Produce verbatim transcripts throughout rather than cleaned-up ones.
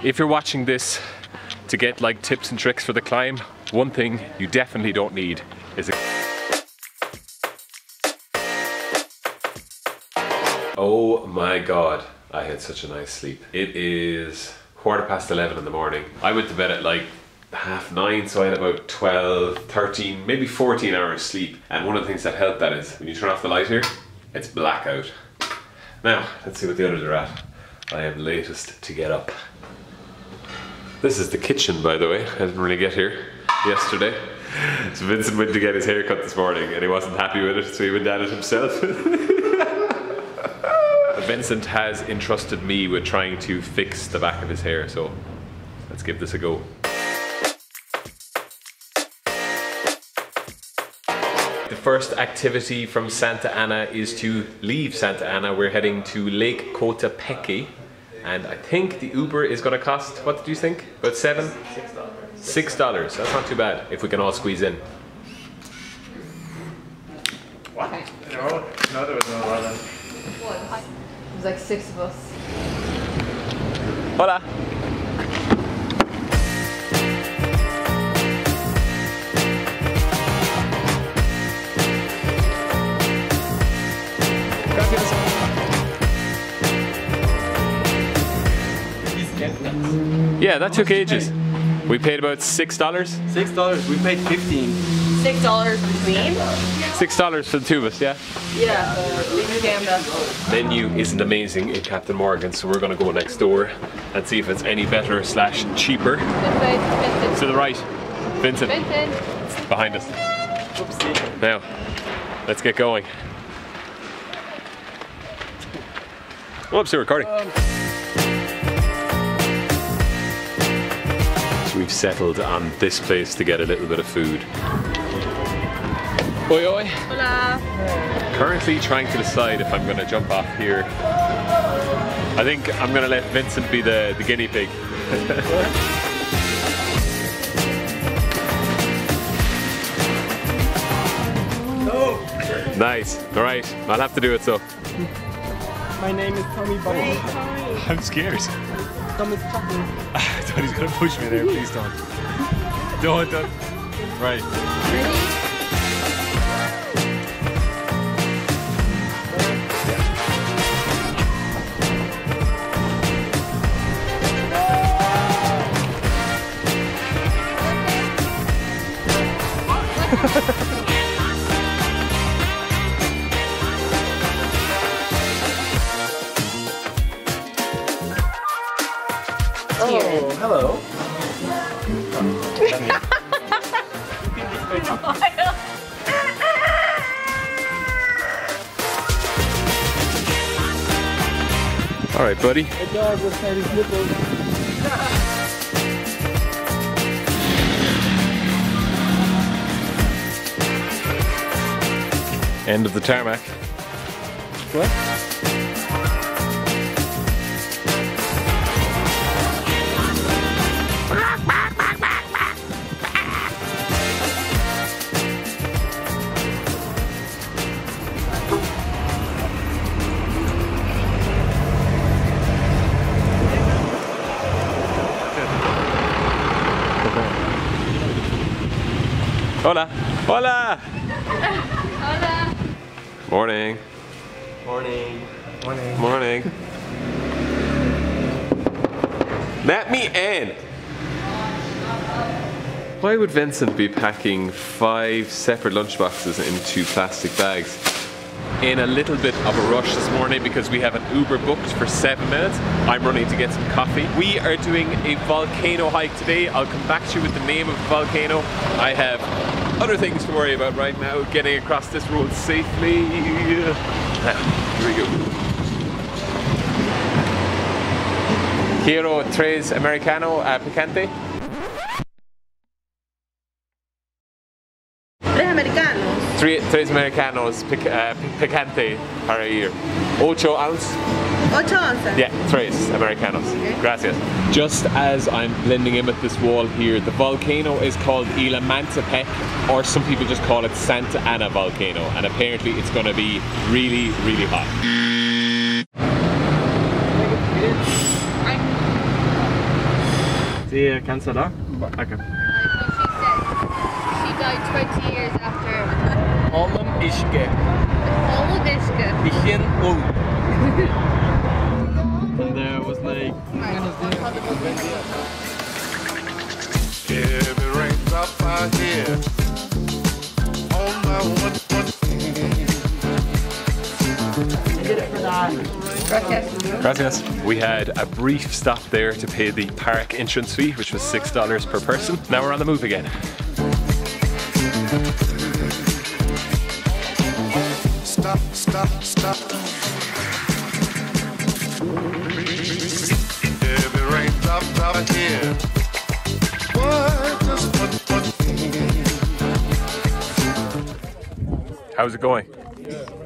If you're watching this to get like tips and tricks for the climb, one thing you definitely don't need is a... Oh my God, I had such a nice sleep. It is quarter past eleven in the morning. I went to bed at like half nine, so I had about twelve, thirteen, maybe fourteen hours sleep. And one of the things that helped that is when you turn off the light here, it's blackout. Now, let's see what the others are at. I am latest to get up. This is the kitchen, by the way. I didn't really get here yesterday. So Vincent went to get his hair cut this morning and he wasn't happy with it, so he went at it himself. Vincent has entrusted me with trying to fix the back of his hair, so let's give this a go. The first activity from Santa Ana is to leave Santa Ana. We're heading to Lake Coatepeque, and I think the Uber is going to cost, what do you think? About seven? Six dollars. Six dollars. That's not too bad if we can all squeeze in. What? No, no, there was no other. What? It was like six of us. Hola. Yeah, that took ages. We paid about six dollars. Six dollars. We paid fifteen. Six dollars between. Six dollars for the two of us. Yeah. Yeah. The menu isn't amazing in Captain Morgan, so we're gonna go next door and see if it's any better slash cheaper. To the right, Vincent. Vincent. Behind us. Oopsie. Now, let's get going. Whoops, you're recording. Um. So we've settled on this place to get a little bit of food. Oi oi. Hola. Currently trying to decide if I'm going to jump off here. I think I'm going to let Vincent be the, the guinea pig. Oh. Nice. Alright, I'll have to do it so. My name is Tommy Buckley. Hey, I'm scared. Tommy's chocolate. I thought he's gonna push me there. Please don't. Don't, don't. Right. Oh, hello. All right, buddy. The dog was at his nipples. End of the tarmac. What? Hola! Hola! Hola! Morning! Morning! Morning! Morning! Let me in! Why would Vincent be packing five separate lunchboxes into plastic bags? In a little bit of a rush this morning because we have an Uber booked for seven minutes. I'm running to get some coffee. We are doing a volcano hike today. I'll come back to you with the name of the volcano. I have other things to worry about right now. Getting across this road safely. Here we go. Quiero tres americano uh, picante. Three, tres americanos pic, uh, picante para ir. Ocho ounce. Ocho ounce. Yeah, tres americanos. Okay. Gracias. Just as I'm blending in with this wall here, the volcano is called Ilamantepec, or some people just call it Santa Ana Volcano, and apparently it's going to be really, really hot. I'm Sí, uh, cancela. Okay. She died twenty years after. Alım işke. Alım işke. İşin ol. And there was like. If it rains up out here, oh my one. You did it for that. Gracias. Gracias. We had a brief stop there to pay the park entrance fee, which was six dollars per person. Now we're on the move again. Stop, stop, stop. If it rains up, up here. What does what, what? How's it going?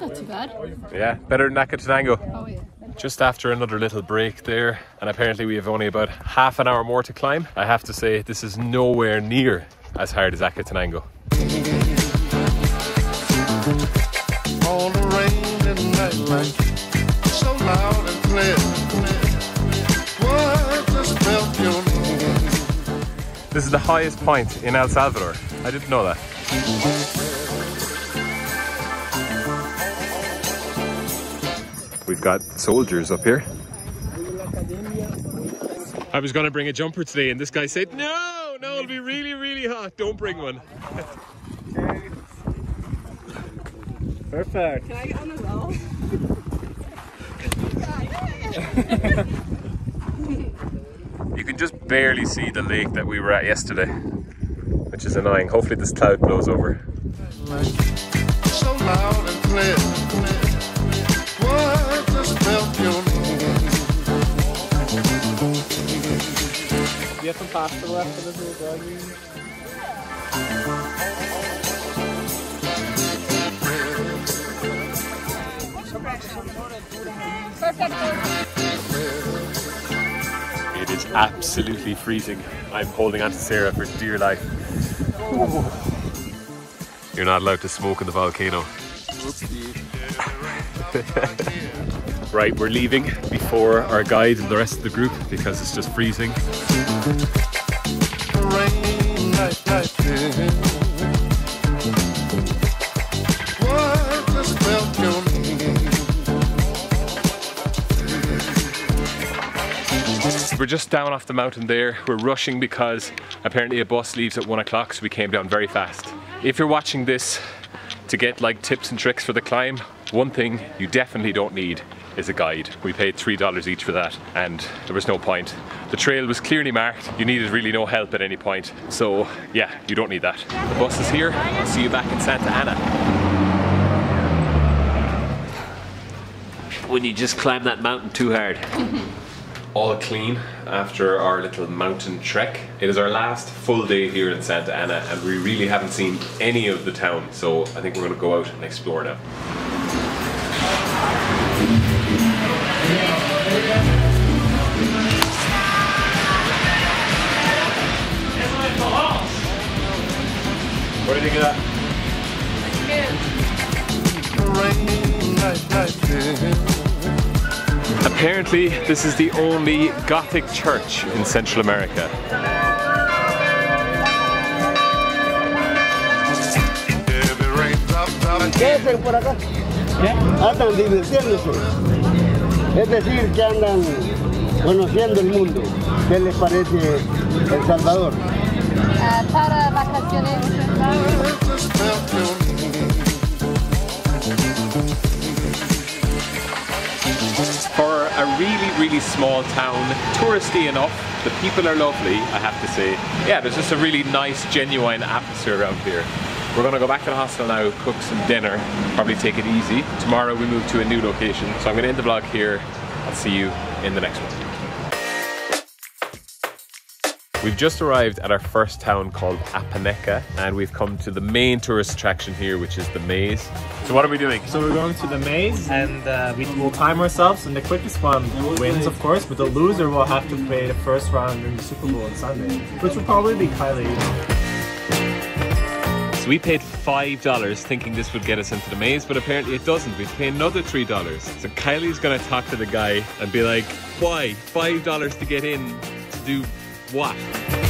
Not too bad. Yeah, better than Acatenango. Oh, yeah. Just after another little break there, and apparently we have only about half an hour more to climb. I have to say, this is nowhere near as hard as Acatenango. All the rain and night light, so loud and clear. What does melt your mind? This is the highest point in El Salvador. I didn't know that. We've got soldiers up here. I was going to bring a jumper today, and this guy said, no, no, it'll be really, really hot. Don't bring one. Perfect. Can I get on as well? You can just barely see the lake that we were at yesterday, which is annoying. Hopefully this cloud blows over. So loud and clear, clear. Do you have some pasta left for this little doggy? Perfect. It is absolutely freezing. I'm holding on to Sarah for dear life. Ooh. You're not allowed to smoke in the volcano. Right, we're leaving before our guide and the rest of the group because it's just freezing. We're just down off the mountain there. We're rushing because apparently a bus leaves at one o'clock, so we came down very fast. If you're watching this to get like tips and tricks for the climb, one thing you definitely don't need is a guide. We paid three dollars each for that, and there was no point. The trail was clearly marked. You needed really no help at any point. So yeah, you don't need that. The bus is here. I'll see you back in Santa Ana. When you just climb that mountain too hard. All clean after our little mountain trek. It is our last full day here in Santa Ana, and we really haven't seen any of the town. So I think we're gonna go out and explore now. What do you think of that? Apparently, this is the only Gothic church in Central America. Es decir, que andan conociendo el mundo. ¿Qué les parece El Salvador? Uh, para vacaciones. For a really, really small town, touristy enough, the people are lovely, I have to say. Yeah, there's just a really nice, genuine atmosphere around here. We're gonna go back to the hostel now, cook some dinner, probably take it easy. Tomorrow we move to a new location, so I'm gonna end the vlog here. I'll see you in the next one. We've just arrived at our first town called Apaneca, and we've come to the main tourist attraction here, which is the maze. So what are we doing? So we're going to the maze, and uh, we will time ourselves, and the quickest one wins, of course, but the loser will have to play the first round during the Super Bowl on Sunday, which will probably be Kylie. So we paid five dollars thinking this would get us into the maze, but apparently it doesn't. We pay another three dollars. So Kylie's gonna talk to the guy and be like, why? five dollars to get in to do what?